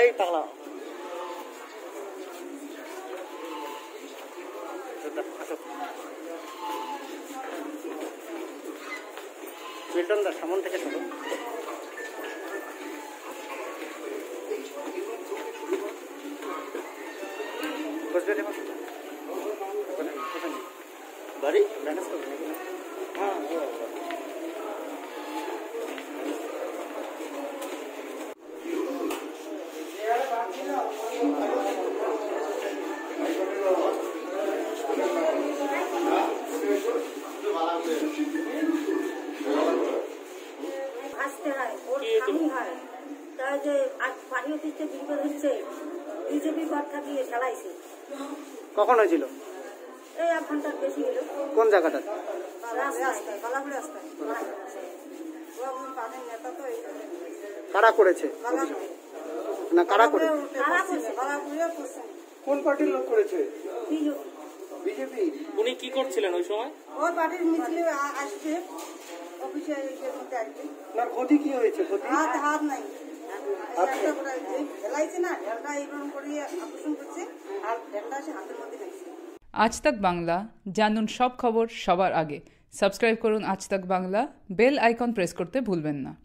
है पागला मिल्टन दा सामन থেকে চলো বসবে রে বাড়ি ম্যানেজ করবে নাকি হ্যাঁ क्षति आज तक बांगला जानून सब खबर सबार आगे सबस्क्राइब करुन आज तक बांगला बेल आइकन प्रेस करते भूलबेन ना।